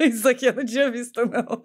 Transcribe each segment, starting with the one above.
Isso aqui eu não tinha visto, não.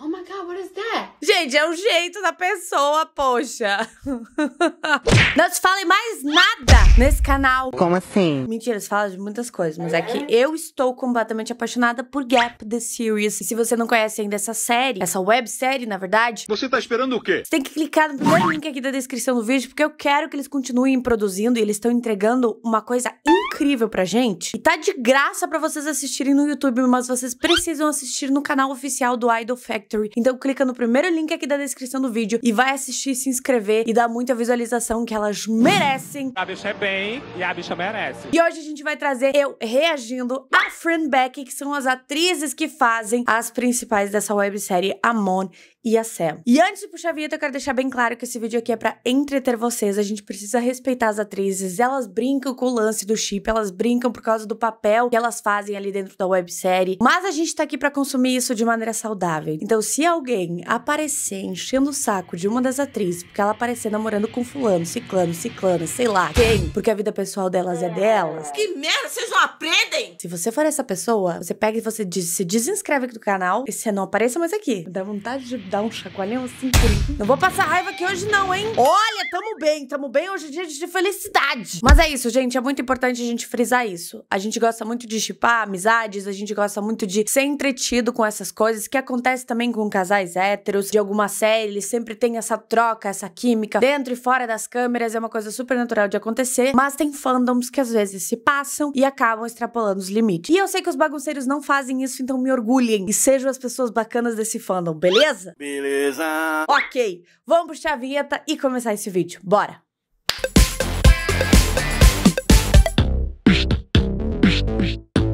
Oh my God, what is that? Gente, é o jeito da pessoa, poxa. Não te falem mais nada nesse canal. Como assim? Mentira, eles falam de muitas coisas, mas é que eu estou completamente apaixonada por Gap The Series. E se você não conhece ainda essa série, essa websérie, na verdade... Você tá esperando o quê? Você tem que clicar no primeiro link aqui da descrição do vídeo, porque eu quero que eles continuem produzindo e eles estão entregando uma coisa incrível pra gente. E tá de graça pra vocês assistirem no YouTube, mas vocês precisam assistir no canal oficial do Idol Factory. Então clica no primeiro link aqui da descrição do vídeo e vai assistir, se inscrever e dar muita visualização que elas merecem. A bicha é bem e a bicha merece. E hoje a gente vai trazer eu reagindo a FreenBecky, que são as atrizes que fazem as principais dessa websérie, a Mon e a Sam. E antes de puxar a vinheta, eu quero deixar bem claro que esse vídeo aqui é pra entreter vocês. A gente precisa respeitar as atrizes. Elas brincam com o lance do chip, elas brincam por causa do papel que elas fazem ali dentro da websérie. Mas a gente tá aqui pra consumir isso de maneira saudável. Então, se alguém aparecer enchendo o saco de uma das atrizes, porque ela aparecer namorando com fulano, ciclano, ciclana, sei lá quem, porque a vida pessoal delas é delas. Que merda, vocês não aprendem? Se você for essa pessoa, você pega e você se desinscreve aqui do canal e você não apareça mais aqui. Dá vontade de dar um chacoalhão assim. Não vou passar raiva aqui hoje não, hein? Olha, tamo bem hoje, dia de felicidade. Mas é isso, gente, é muito importante a gente frisar isso. A gente gosta muito de shippar amizades, a gente gosta muito de ser entretido com essas coisas, que acontece também com casais héteros, de alguma série, eles sempre tem essa troca, essa química, dentro e fora das câmeras, é uma coisa super natural de acontecer, mas tem fandoms que às vezes se passam e acabam extrapolando os limites. E eu sei que os bagunceiros não fazem isso, então me orgulhem e sejam as pessoas bacanas desse fandom, beleza? Beleza! Ok, vamos puxar a vinheta e começar esse vídeo, bora!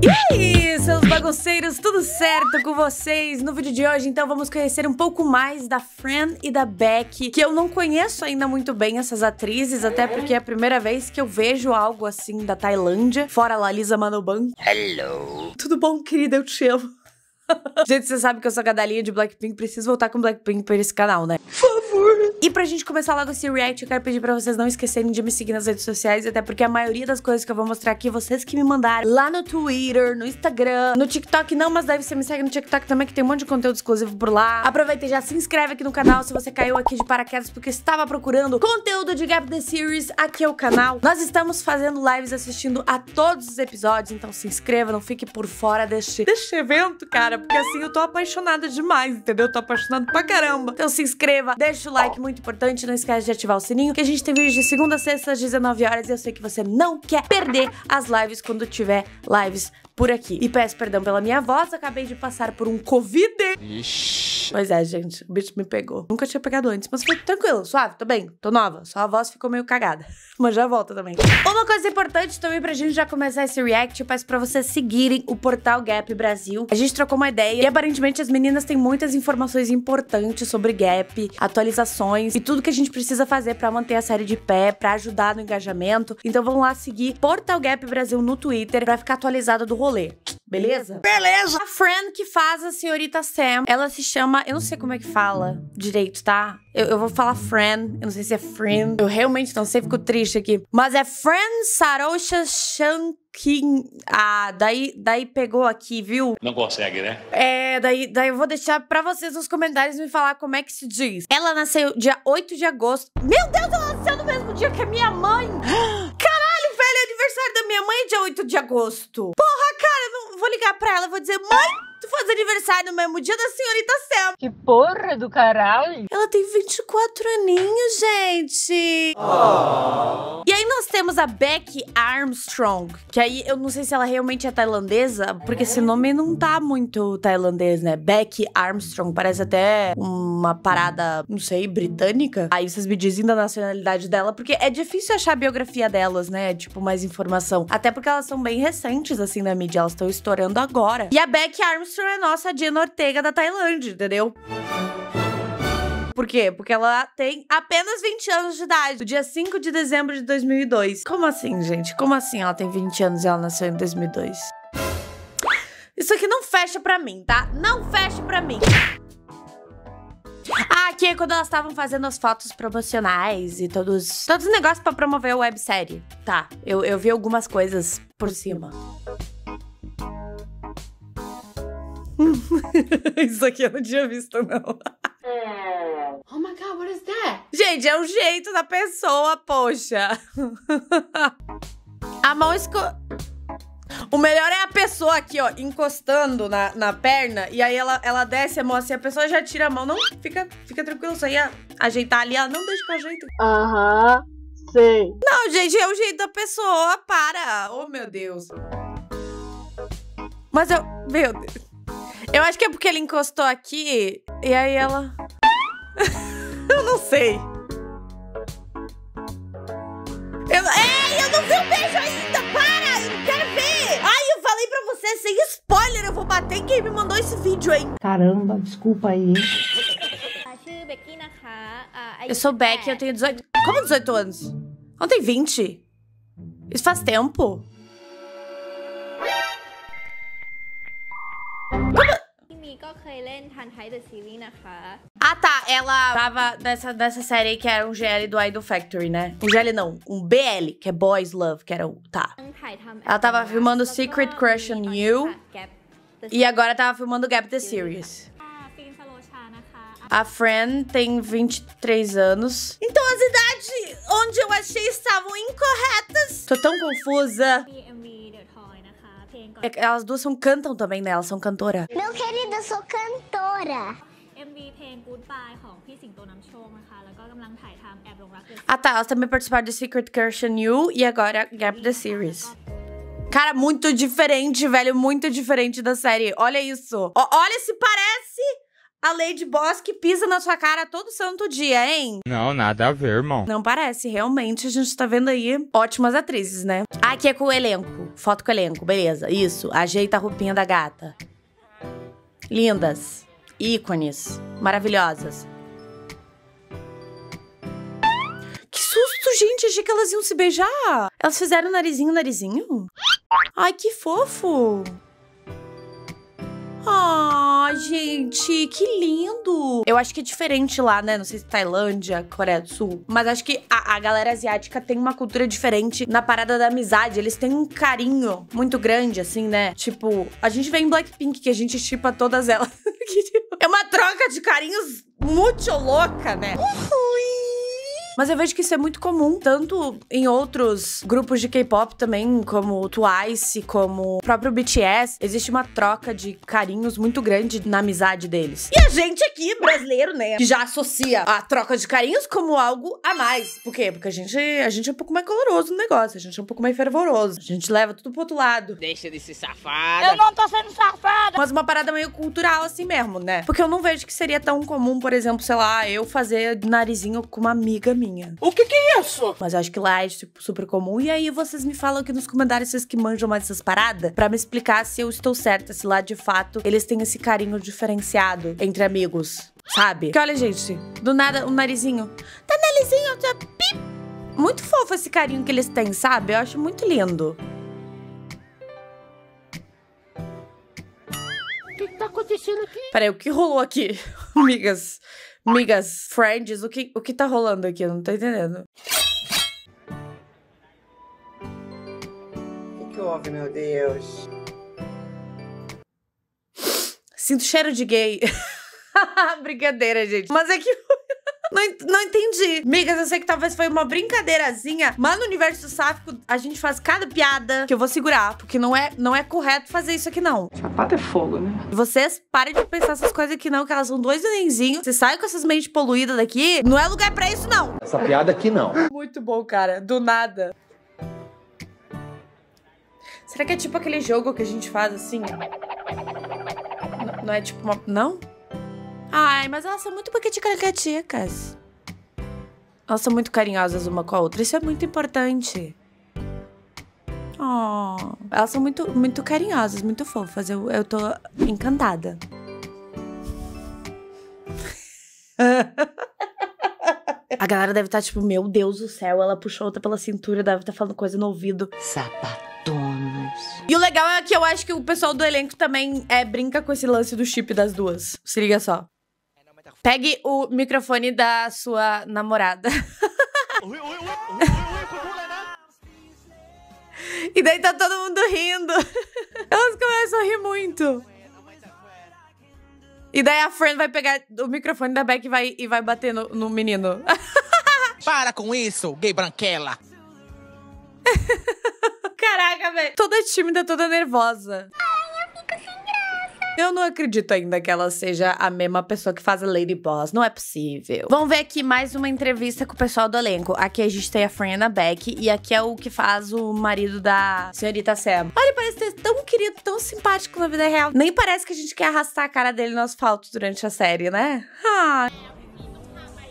E aí, seus bagunceiros, tudo certo com vocês? No vídeo de hoje, então, vamos conhecer um pouco mais da Freen e da Becky, que eu não conheço ainda muito bem essas atrizes, até porque é a primeira vez que eu vejo algo assim da Tailândia, fora a Lalisa Manoban. Hello! Tudo bom, querida? Eu te amo. Gente, você sabe que eu sou a cadelinha de Blackpink, preciso voltar com Blackpink pra esse canal, né? Por favor! E pra gente começar logo esse react, eu quero pedir pra vocês não esquecerem de me seguir nas redes sociais, até porque a maioria das coisas que eu vou mostrar aqui, vocês que me mandaram lá no Twitter, no Instagram, no TikTok não, mas daí você me segue no TikTok também, que tem um monte de conteúdo exclusivo por lá. Aproveita e já se inscreve aqui no canal, se você caiu aqui de paraquedas porque estava procurando conteúdo de Gap The Series, aqui é o canal. Nós estamos fazendo lives assistindo a todos os episódios, então se inscreva, não fique por fora deste evento, cara. Porque assim, eu tô apaixonada demais, entendeu? Eu tô apaixonada pra caramba. Então se inscreva, deixa o like, muito importante. Não esquece de ativar o sininho, que a gente tem vídeo de segunda a sexta às 19h. E eu sei que você não quer perder as lives quando tiver lives por aqui. E peço perdão pela minha voz, acabei de passar por um Covid. Ixi. Pois é, gente, o bicho me pegou. Nunca tinha pegado antes, mas foi tranquilo, suave, tô bem, tô nova. Só a voz ficou meio cagada, mas já volta também. Uma coisa importante também pra gente já começar esse react, eu peço pra vocês seguirem o Portal Gap Brasil. A gente trocou uma ideia e aparentemente as meninas têm muitas informações importantes sobre Gap, atualizações e tudo que a gente precisa fazer pra manter a série de pé, pra ajudar no engajamento. Então vão lá seguir Portal Gap Brasil no Twitter pra ficar atualizado do rolê. Beleza? Beleza! A Freen que faz a senhorita Sam, ela se chama... Eu não sei como é que fala direito, tá? Eu vou falar Freen, eu não sei se é Freen. Eu realmente não sei, fico triste aqui. Mas é Freen Sarocha Shankin. Ah, daí pegou aqui, viu? Não consegue, né? É, daí eu vou deixar pra vocês nos comentários me falar como é que se diz. Ela nasceu dia 8 de agosto. Meu Deus, ela nasceu no mesmo dia que a minha mãe! Caralho, velho, aniversário da minha mãe é dia 8 de agosto. Porra, cara, eu vou ligar pra ela e vou dizer: mãe, tu faz aniversário no mesmo dia da senhorita Sam. Que porra do caralho. Ela tem 24 aninhos, gente. Oh. E aí nós temos a Becky Armstrong, que aí eu não sei se ela realmente é tailandesa, porque esse nome não tá muito tailandês, né? Becky Armstrong, parece até uma parada, não sei, britânica. Aí vocês me dizem da nacionalidade dela, porque é difícil achar a biografia delas, né? Tipo, mais informação. Até porque elas são bem recentes, assim, na mídia. Elas estão estourando agora. E a Becky Armstrong é nossa Jenna Ortega da Tailândia, entendeu? Por quê? Porque ela tem apenas 20 anos de idade, do dia 5 de dezembro de 2002. Como assim, gente? Como assim ela tem 20 anos e ela nasceu em 2002? Isso aqui não fecha pra mim, tá? Não fecha pra mim. Ah, aqui é quando elas estavam fazendo as fotos promocionais e todos os negócios pra promover a websérie. Tá, eu vi algumas coisas por cima. Isso aqui eu não tinha visto, não. Oh my God, what is that? Gente, é o jeito da pessoa, poxa. A mão O melhor é a pessoa aqui, ó, encostando na perna. E aí ela desce a mão assim, a pessoa já tira a mão. Não, fica tranquilo, só ia ajeitar ali. Ela não deixa pra ajeitar. Aham, sim. Não, gente, é o jeito da pessoa, para. Oh, meu Deus. Mas eu... Meu Deus. Eu acho que é porque ele encostou aqui. E aí ela... Eu não sei. Eu não vi o beijo ainda, para! Eu não quero ver! Ai, eu falei pra você, sem spoiler, eu vou bater em quem me mandou esse vídeo, hein? Caramba, desculpa aí. Eu sou Becky, eu tenho 18... Como 18 anos? Não tem 20? Isso faz tempo? Ah tá, ela tava nessa série que era um GL do Idol Factory, né? Um GL não, um BL, que é Boys Love, que era o... Tá. Ela tava filmando Secret Crush on You e agora tava filmando Gap The Series. A Fran tem 23 anos. Então as idades onde eu achei estavam incorretas. Tô tão confusa. Elas duas cantam também, né? Elas são cantora. Meu querido, eu sou cantora. Ah tá, elas também participaram de Secret Crush on You e agora Gap The Series. Cara, muito diferente, velho. Muito diferente da série. Olha isso. Olha se parece a Lady Boss que pisa na sua cara todo santo dia, hein? Não, nada a ver, irmão. Não parece, realmente. A gente tá vendo aí ótimas atrizes, né? Ah, aqui é com o elenco. Foto com o elenco, beleza, isso. Ajeita a roupinha da gata. Lindas, ícones, maravilhosas. Que susto, gente, achei que elas iam se beijar. Elas fizeram narizinho, narizinho? Ai, que fofo. Ah, gente, que lindo. Eu acho que é diferente lá, né? Não sei se Tailândia, Coreia do Sul. Mas acho que a galera asiática tem uma cultura diferente na parada da amizade. Eles têm um carinho muito grande, assim, né? Tipo, a gente vê em Blackpink que a gente shippa todas elas. É uma troca de carinhos muito louca, né? Mas eu vejo que isso é muito comum, tanto em outros grupos de K-pop também, como o Twice, como o próprio BTS. Existe uma troca de carinhos muito grande na amizade deles. E a gente aqui, brasileiro, né, que já associa a troca de carinhos como algo a mais. Por quê? Porque a gente é um pouco mais coloroso no negócio, a gente é um pouco mais fervoroso. A gente leva tudo pro outro lado. Deixa de ser safada. Eu não tô sendo safada! Mas uma parada meio cultural assim mesmo, né? Porque eu não vejo que seria tão comum, por exemplo, sei lá, eu fazer narizinho com uma amiga minha. O que é isso? Mas eu acho que lá é super comum. E aí vocês me falam aqui nos comentários, vocês que manjam mais essas paradas, pra me explicar se eu estou certa, se lá de fato eles têm esse carinho diferenciado entre amigos, sabe? Que olha, gente, do nada um narizinho. Tá narizinho, tá pip. Muito fofo esse carinho que eles têm, sabe? Eu acho muito lindo. O que tá acontecendo aqui? Peraí, o que rolou aqui? Amigas... Amigas, friends, o que tá rolando aqui? Eu não tô entendendo. O que houve, meu Deus? Sinto cheiro de gay. Brincadeira, gente. Mas é que... Não entendi. Amigas, eu sei que talvez foi uma brincadeirazinha. Mas no universo sáfico, a gente faz cada piada que eu vou segurar. Porque não é correto fazer isso aqui, não. Sapato é fogo, né? E vocês parem de pensar essas coisas aqui, não. Que elas são dois nenenzinhos. Vocês saem com essas mentes poluídas daqui. Não é lugar pra isso, não. Essa piada aqui, não. Muito bom, cara. Do nada. Será que é tipo aquele jogo que a gente faz assim? Não é tipo uma... Não? Ai, mas elas são muito paqueticacaticas. Elas são muito carinhosas uma com a outra. Isso é muito importante. Oh, elas são muito, muito carinhosas, muito fofas. Eu tô encantada. A galera deve estar tipo, meu Deus do céu, ela puxou outra pela cintura, deve estar falando coisa no ouvido. Sapatonas. E o legal é que eu acho que o pessoal do elenco também brinca com esse lance do chip das duas. Se liga só. Pegue o microfone da sua namorada. E daí tá todo mundo rindo. Elas começam a rir muito. E daí a Fran vai pegar o microfone da Beck e vai bater no menino. Para com isso, gay branquela! Caraca, velho. Toda tímida, toda nervosa. Ai, eu fico sem graça. Eu não acredito ainda que ela seja a mesma pessoa que faz a Lady Boss. Não é possível. Vamos ver aqui mais uma entrevista com o pessoal do elenco. Aqui a gente tem a Freen e a Becky. E aqui é o que faz o marido da senhorita Sam. Olha, parece ser tão querido, tão simpático na vida real. Nem parece que a gente quer arrastar a cara dele no asfalto durante a série, né? Ah.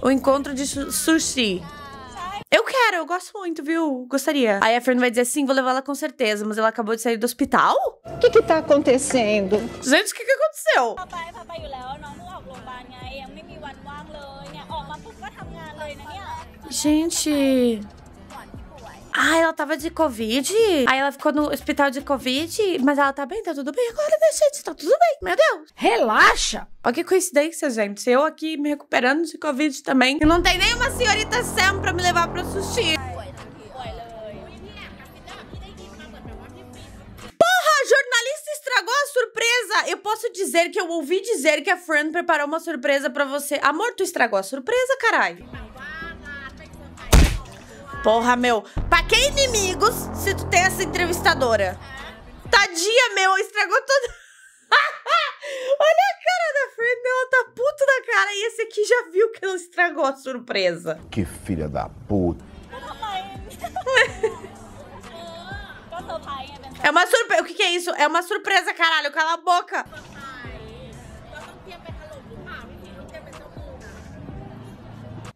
O encontro de sushi. Eu quero, eu gosto muito, viu? Gostaria. Aí a Fern vai dizer, sim, vou levar ela com certeza, mas ela acabou de sair do hospital? O que que tá acontecendo? Gente, o que que aconteceu? Gente... Ah, ela tava de Covid? Aí ela ficou no hospital de Covid? Mas ela tá bem, tá tudo bem agora, né, gente? Tá tudo bem, meu Deus! Relaxa! Olha que coincidência, gente. Eu aqui me recuperando de Covid também. E não tem nenhuma senhorita Sam pra me levar pro sushi. Eu posso dizer que eu ouvi dizer que a Fran preparou uma surpresa pra você. Amor, tu estragou a surpresa, caralho. Porra, meu, pra que inimigos se tu tem essa entrevistadora? Tadinha, meu, estragou toda... Olha a cara da Freen, ela tá puta da cara. E esse aqui já viu que ela estragou a surpresa. Que filha da puta. É uma surpresa, o que que é isso? É uma surpresa, caralho, cala a boca.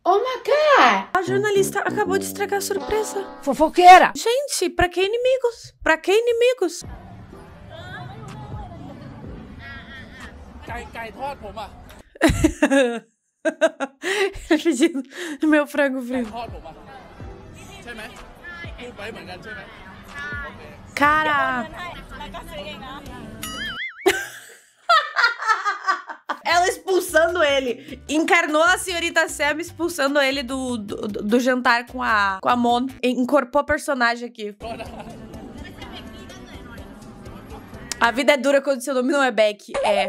Oh my God! A jornalista acabou de estragar a surpresa. Fofoqueira! Gente, pra que inimigos? Pra que inimigos? Ele pedindo meu frango frito. Cara! Ela expulsando ele. Encarnou a senhorita Sam expulsando ele do jantar com a Mon. Encorpou a personagem aqui. A vida é dura quando seu nome não é Beck. É.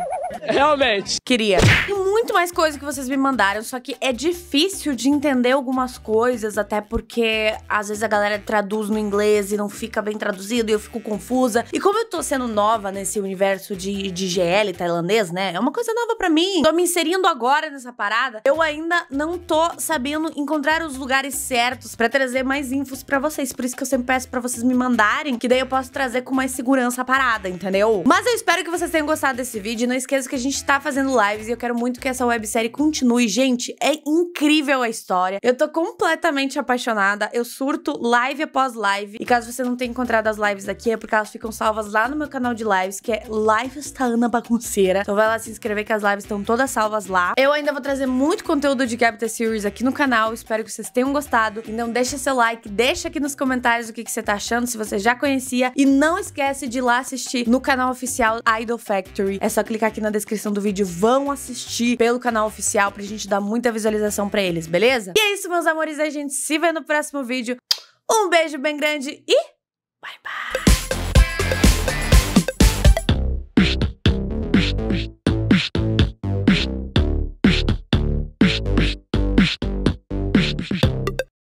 Realmente. Queria. Tem muito mais coisa que vocês me mandaram, só que é difícil de entender algumas coisas, até porque às vezes a galera traduz no inglês e não fica bem traduzido e eu fico confusa. E como eu tô sendo nova nesse universo de GL tailandês, né? É uma coisa nova pra mim. Tô me inserindo agora nessa parada. Eu ainda não tô sabendo encontrar os lugares certos pra trazer mais infos pra vocês. Por isso que eu sempre peço pra vocês me mandarem, que daí eu posso trazer com mais segurança a parada, entendeu? Mas eu espero que vocês tenham gostado desse vídeo. Não esqueça que a gente tá fazendo lives e eu quero muito que essa websérie continue. Gente, é incrível a história. Eu tô completamente apaixonada. Eu surto live após live. E caso você não tenha encontrado as lives aqui, é porque elas ficam salvas lá no meu canal de lives, que é Live Está Ana Bagunceira. Então vai lá se inscrever que as lives estão todas salvas lá. Eu ainda vou trazer muito conteúdo de Gap The Series aqui no canal. Espero que vocês tenham gostado. Então deixa seu like, deixa aqui nos comentários o que você tá achando, se você já conhecia. E não esquece de ir lá assistir no canal oficial Idol Factory. É só clicar aqui na descrição do vídeo. Vão assistir pelo canal oficial pra gente dar muita visualização pra eles, beleza? E é isso, meus amores. A gente se vê no próximo vídeo. Um beijo bem grande e bye bye!